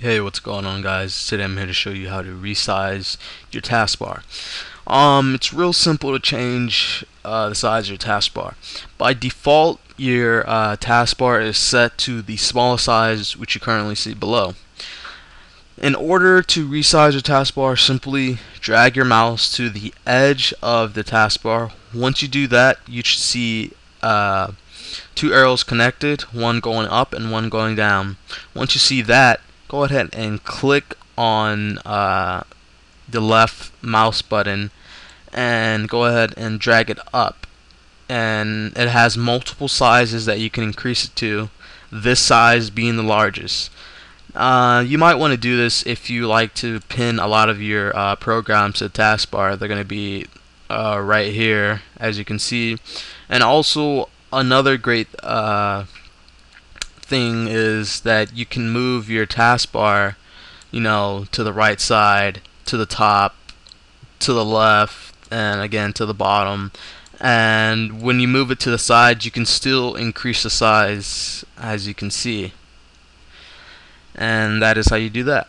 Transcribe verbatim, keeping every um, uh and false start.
Hey, what's going on, guys? Today I'm here to show you how to resize your taskbar. Um, it's real simple to change uh, the size of your taskbar. By default, your uh, taskbar is set to the smallest size, which you currently see below. In order to resize your taskbar, simply drag your mouse to the edge of the taskbar. Once you do that, you should see uh, two arrows connected, one going up and one going down. Once you see that, go ahead and click on uh, the left mouse button and go ahead and drag it up, and it has multiple sizes that you can increase it to, this size being the largest. Uh, you might want to do this if you like to pin a lot of your uh, programs to the taskbar. They're going to be uh, right here, as you can see. And also another great uh, thing is that you can move your taskbar, you know, to the right side, to the top, to the left, and again to the bottom. And when you move it to the side, you can still increase the size, as you can see. And that is how you do that.